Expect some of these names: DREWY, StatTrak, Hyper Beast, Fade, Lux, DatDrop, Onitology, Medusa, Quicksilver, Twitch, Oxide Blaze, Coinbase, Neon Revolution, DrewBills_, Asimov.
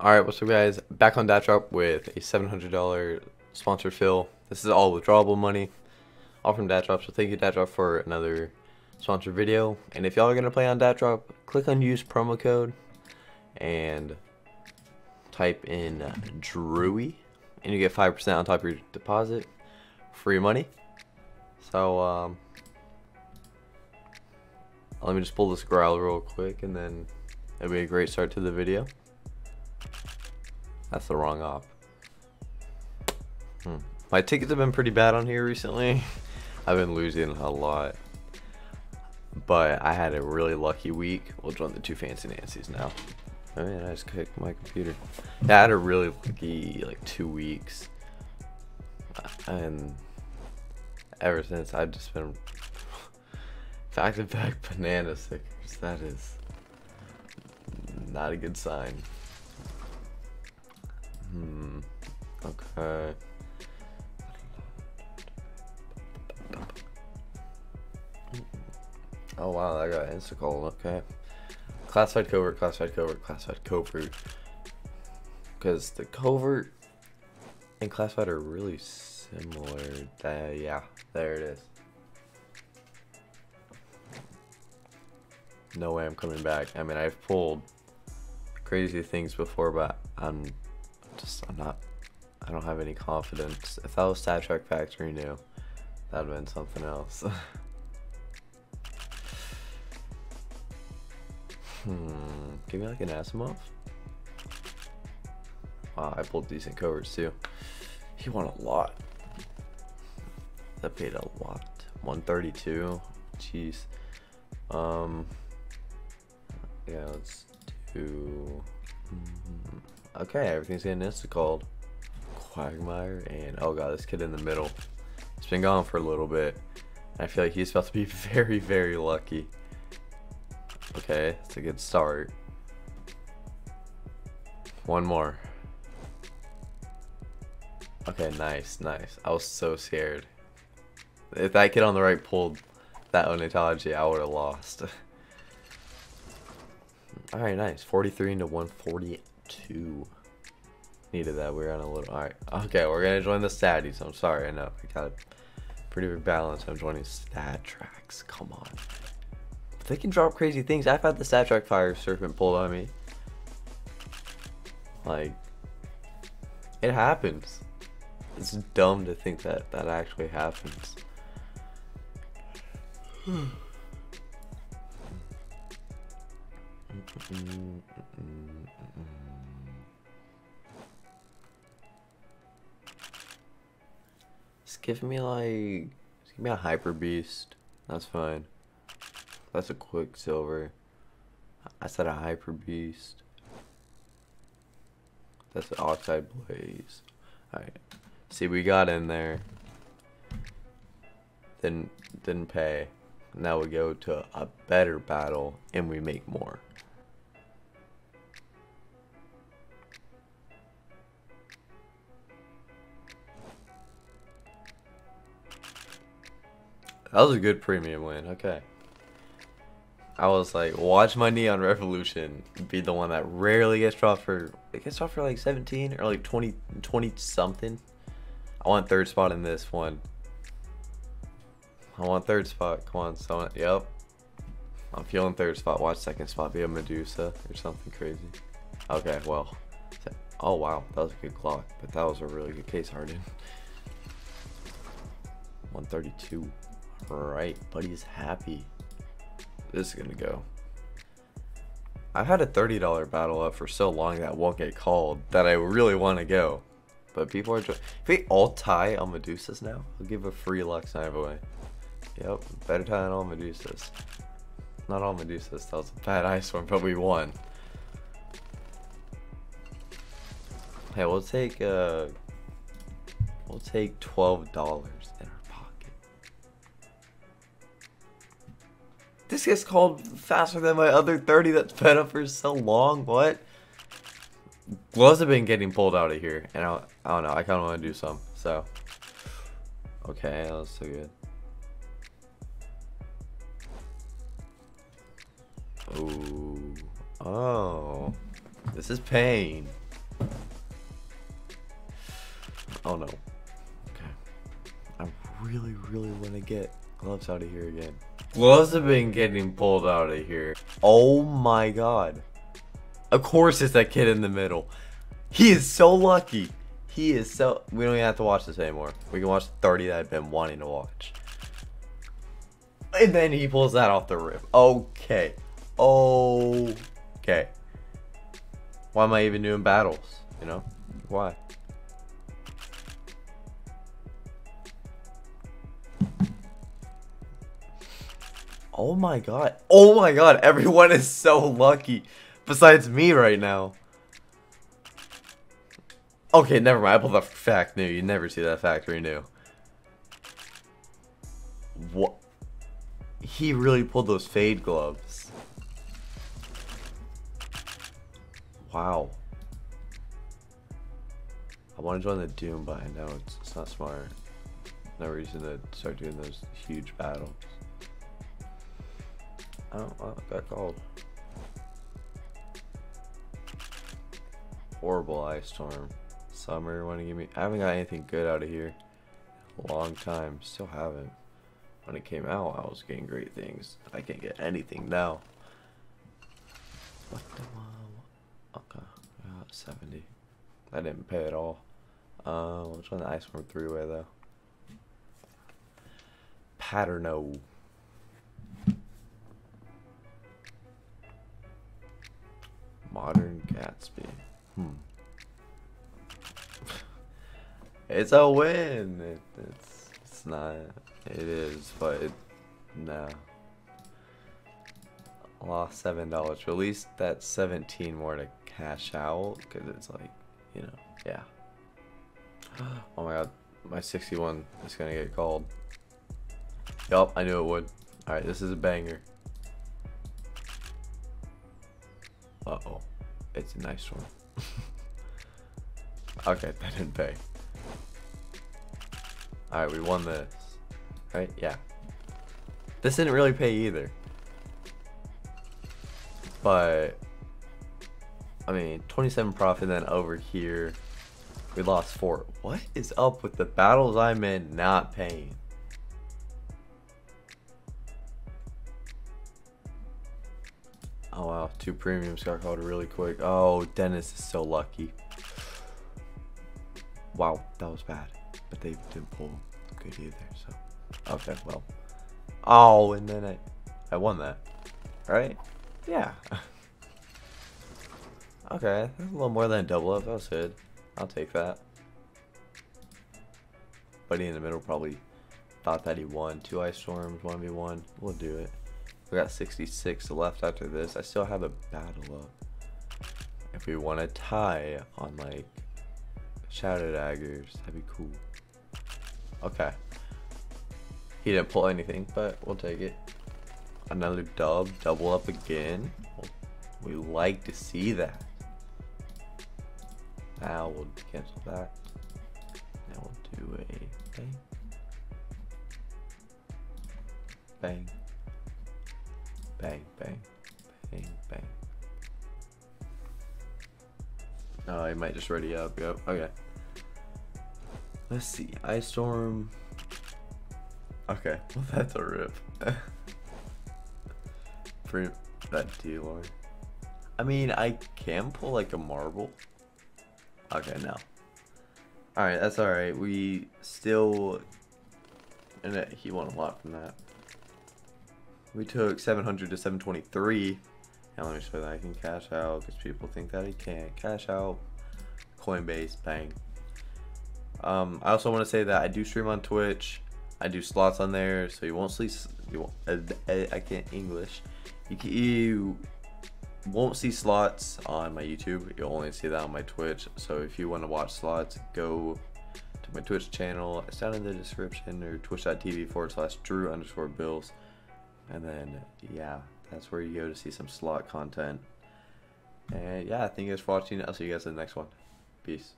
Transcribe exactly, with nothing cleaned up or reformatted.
Alright, what's up guys, back on DatDrop with a seven hundred dollar sponsored fill. This is all withdrawable money, all from DatDrop, so thank you DatDrop for another sponsored video. And if y'all are going to play on DatDrop, click on use promo code and type in uh, DREWY and you get five percent on top of your deposit, free money. So um, let me just pull this growl real quick and then it'll be a great start to the video. That's the wrong op. Hmm. My tickets have been pretty bad on here recently. I've been losing a lot. But I had a really lucky week. We'll join the two fancy Nancy's now. Oh man, I just kicked my computer. Yeah, I had a really lucky like two weeks. And ever since, I've just been back to back banana stickers. That is not a good sign. Hmm, okay. Oh wow, I got Instacall, okay. Classified covert, classified covert, classified covert. Because the covert and classified are really similar. Uh, yeah, there it is. No way I'm coming back. I mean, I've pulled crazy things before, but I'm Just, I'm not, I don't have any confidence. If that was StatTrak Factory New, that would have been something else. hmm, give me like an Asimov? Wow, I pulled decent covers too. He won a lot. That paid a lot. one thirty-two, jeez. Um, yeah, let's do... Mm-hmm. Okay, everything's getting insta-called. Quagmire and oh god, this kid in the middle. He's been gone for a little bit. I feel like he's about to be very, very lucky. Okay, that's a good start. One more. Okay, nice, nice. I was so scared. If that kid on the right pulled that Onitology, I would have lost. Alright, nice. forty-three into one forty. Two needed that. We're on a little. All right, okay, we're gonna join the statties. I'm sorry, I know I got a pretty big balance. I'm joining StatTrak. Come on, but they can drop crazy things. I've had the StatTrak Fire Serpent pulled on me. Like, it happens. It's dumb to think that that actually happens. mm -mm -mm -mm. Just give me like, just give me a Hyper Beast. That's fine. That's a Quicksilver. I said a Hyper Beast. That's an Oxide Blaze. Alright. See, we got in there. Didn't, didn't pay. Now we go to a better battle and we make more. That was a good premium win, okay. I was like, watch my Neon Revolution be the one that rarely gets dropped for, it gets dropped for like seventeen or like twenty, twenty something. I want third spot in this one. I want third spot, come on, someone, yep. I'm feeling third spot, watch second spot be a Medusa or something crazy. Okay, well, oh wow, that was a good clock, but that was a really good case, Harden. one thirty-two. Right, buddy's happy. This is gonna go. I've had a thirty dollar battle up for so long that won't get called that I really want to go, but people are just, if we all tie on Medusas now, I'll give a free Lux knife away. Yep, better tie on all Medusas. Not all Medusas, that was a bad ice storm, but we won. Hey, we'll take uh, we'll take twelve dollars. This gets called faster than my other thirty that's been up for so long. What? Gloves have been getting pulled out of here. And I, I don't know. I kind of want to do some. So. Okay. That was so good. Ooh. Oh. This is pain. Oh no. Okay. I really, really want to get gloves out of here again. Gloves have been getting pulled out of here. Oh my god. Of course it's that kid in the middle. He is so lucky. He is so... We don't even have to watch this anymore. We can watch thirty that I've been wanting to watch. And then he pulls that off the rip. Okay. Okay. Why am I even doing battles? You know? Why? Oh my god. Oh my god. Everyone is so lucky. Besides me right now. Okay, never mind. I pulled up fact new. You never see that factory new. What? He really pulled those fade gloves. Wow. I want to join the Doom, but I know it's, it's not smart. No reason to start doing those huge battles. I don't want to get called. Horrible ice storm. Summer, want to give me? I haven't got anything good out of here in a long time. Still haven't. When it came out, I was getting great things. I can't get anything now. What the? Okay, uh, seventy. I didn't pay at all. Uh, which one? The ice storm three-way though. Patterno. Modern Gatsby. Hmm. It's a win. It, it's it's not. It is, but it, no. I lost seven dollars. At least that's seventeen more to cash out, because it's like, you know, yeah. Oh my god, my sixty-one is gonna get called. Yup, I knew it would. All right, this is a banger. Uh oh, it's a nice one. Okay, that didn't pay. Alright, we won this. Right? Yeah. This didn't really pay either. But, I mean, twenty-seven profit, then over here, we lost four. What is up with the battles I'm in not paying? Oh wow, two premiums got called really quick. Oh, Dennis is so lucky. Wow, that was bad. But they didn't pull good either, so. Okay, well. Oh, and then I, I won that, right? Yeah. Okay, that's a little more than a double up. That was good. I'll take that. Buddy in the middle probably thought that he won. Two ice storms, one v one. We'll do it. We got sixty-six left after this. I still have a battle up. If we want to tie on, like, Shadow Daggers, that'd be cool. Okay. He didn't pull anything, but we'll take it. Another dub, double up again. We like to see that. Now we'll cancel that. Now we'll do a bang. Bang. Bang, bang, bang, bang. Oh, he might just ready up. Yep, okay. Let's see. Ice Storm. Okay, well, that's a rip. Pretty, that dealer. I mean, I can pull like a marble. Okay, no. Alright, that's alright. We still. And he won a lot from that. We took seven hundred to seven twenty-three. Now let me show that I can cash out, because people think that I can't. Cash out, Coinbase, bang. Um, I also want to say that I do stream on Twitch. I do slots on there, so you won't see. You won't, I, I can't English. You, can, you won't see slots on my YouTube. You'll only see that on my Twitch. So if you want to watch slots, go to my Twitch channel. It's down in the description, or twitch.tv forward slash Drew underscore Bills. And then, yeah, that's where you go to see some slot content. And yeah, thank you guys for watching. I'll see you guys in the next one. Peace.